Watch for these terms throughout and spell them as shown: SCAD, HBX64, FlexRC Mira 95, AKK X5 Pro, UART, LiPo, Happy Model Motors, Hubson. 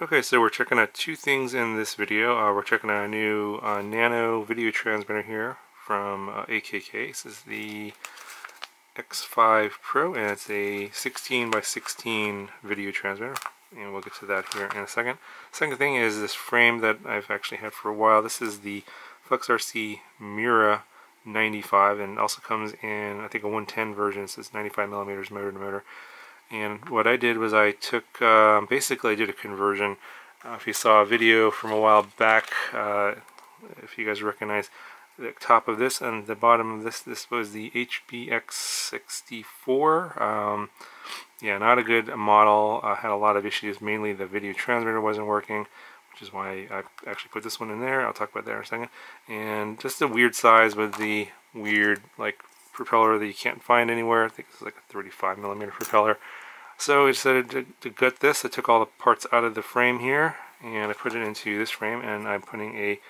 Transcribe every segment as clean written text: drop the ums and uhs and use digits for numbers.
Okay, so we're checking out two things in this video. We're checking out a new nano video transmitter here from AKK. This is the X5 Pro, and it's a 16x16 video transmitter, and we'll get to that here in a second. Second thing is this frame that I've actually had for a while. This is the FlexRC Mira 95, and it also comes in, I think, a 110 version. So it's 95mm motor to motor. And what I did was I took, basically I did a conversion. If you saw a video from a while back, if you guys recognize the top of this and the bottom of this, this was the HBX64. Yeah, not a good model. Had a lot of issues, mainly the video transmitter wasn't working, which is why I actually put this one in there. I'll talk about that in a second. And just the weird size with the weird, like, propeller that you can't find anywhere. I think it's like a 35mm propeller. So I decided to gut this. I took all the parts out of the frame here and I put it into this frame, and I'm putting a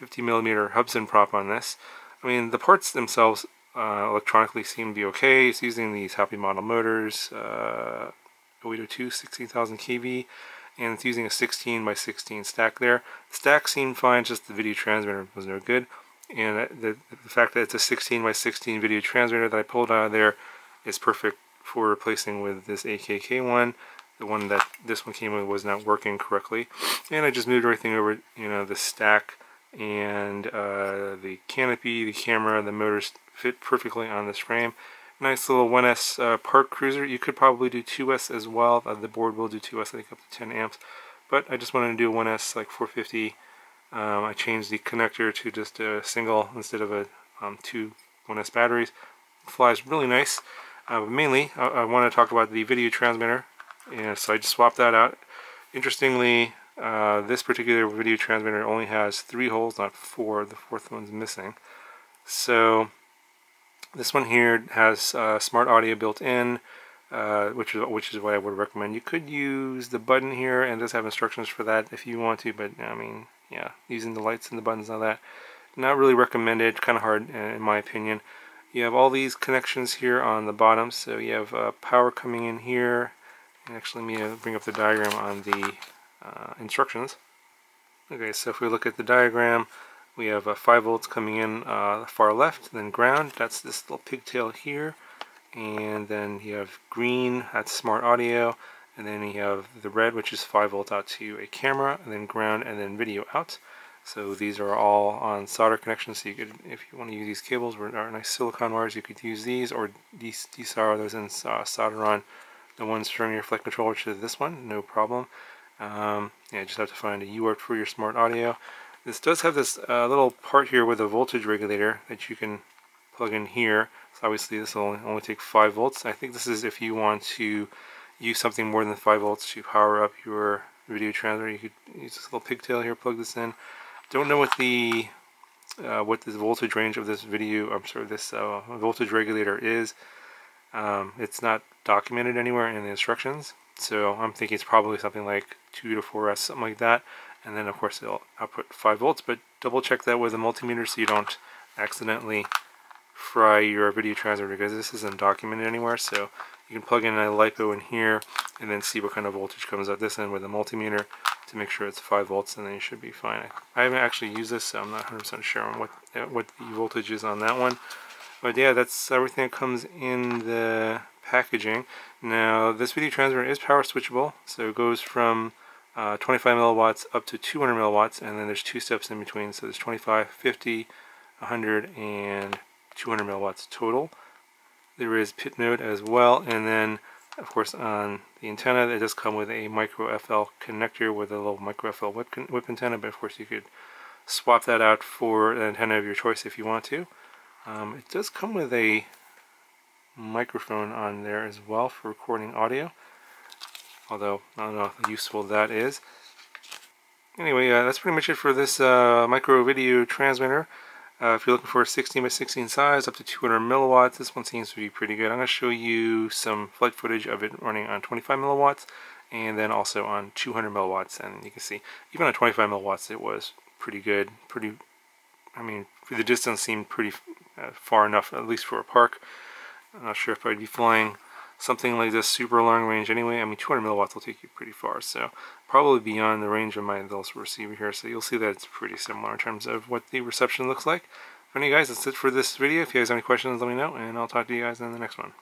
50mm Hubson prop on this. I mean, the parts themselves electronically seem to be okay. It's using these Happy Model Motors, 0802, 16,000 kV, and it's using a 16x16 stack there. The stack seemed fine, just the video transmitter was no good. And the fact that it's a 16x16 video transmitter that I pulled out of there is perfect for replacing with this AKK one. The one that this one came with was not working correctly, and I just moved everything over. You know, the stack and the canopy, the camera, the motors fit perfectly on this frame. Nice little 1S park cruiser. You could probably do 2S as well. The board will do 2S, I think, up to 10 amps. But I just wanted to do 1S, like 450. I changed the connector to just a single instead of a two 1S batteries. It flies really nice. Mainly, I want to talk about the video transmitter, and so I just swapped that out. Interestingly, this particular video transmitter only has 3 holes, not 4. The 4th one's missing. So this one here has smart audio built in, which is what I would recommend. You could use the button here, and it does have instructions for that if you want to, but I mean, yeah, using the lights and the buttons and all that, not really recommended, kind of hard in my opinion. You have all these connections here on the bottom, so you have power coming in here, and actually let me bring up the diagram on the instructions. Okay, so if we look at the diagram, we have 5 volts coming in far left, then ground, that's this little pigtail here, and then you have green, that's smart audio. And then you have the red, which is 5 volt out to a camera, and then ground, and then video out. So these are all on solder connections. So you could, if you want to use these cables, or nice silicon wires, you could use these, or desolder those and solder on the ones from your flight controller to this one, no problem. Yeah, just have to find a UART for your smart audio. This does have this little part here with a voltage regulator that you can plug in here. So obviously this will only take 5 volts. I think this is if you want to use something more than 5 volts to power up your video transmitter. You could use this little pigtail here, plug this in. Don't know what the voltage range of this video, I'm sorry, this voltage regulator is. It's not documented anywhere in the instructions, so I'm thinking it's probably something like 2 to 4S, something like that. And then of course it'll output 5 volts, but double check that with a multimeter so you don't accidentally fry your video transmitter, because this isn't documented anywhere. So you can plug in a LiPo in here and then see what kind of voltage comes out this end with a multimeter to make sure it's 5 volts, and then you should be fine. I haven't actually used this, so I'm not 100% sure on what the voltage is on that one. But yeah, that's everything that comes in the packaging. Now, this video transmitter is power switchable, so it goes from 25 milliwatts up to 200 milliwatts, and then there's 2 steps in between. So there's 25, 50, 100, and 200 milliwatts total. There is pit mode as well, and then of course on the antenna it does come with a micro FL connector with a little micro FL whip antenna, but of course you could swap that out for an antenna of your choice if you want to. It does come with a microphone on there as well for recording audio, although I don't know how useful that is. Anyway, that's pretty much it for this micro video transmitter. If you're looking for a 16x16 size, up to 200 milliwatts, this one seems to be pretty good. I'm going to show you some flight footage of it running on 25 milliwatts, and then also on 200 milliwatts, and you can see, even on 25 milliwatts, it was pretty good. Pretty, I mean, the distance seemed pretty far enough, at least for a park. I'm not sure if I'd be flying something like this super long range anyway. I mean, 200 milliwatts will take you pretty far, so probably beyond the range of my adult receiver here, so you'll see that it's pretty similar in terms of what the reception looks like. Anyway guys, that's it for this video. If you guys have any questions, let me know, and I'll talk to you guys in the next one.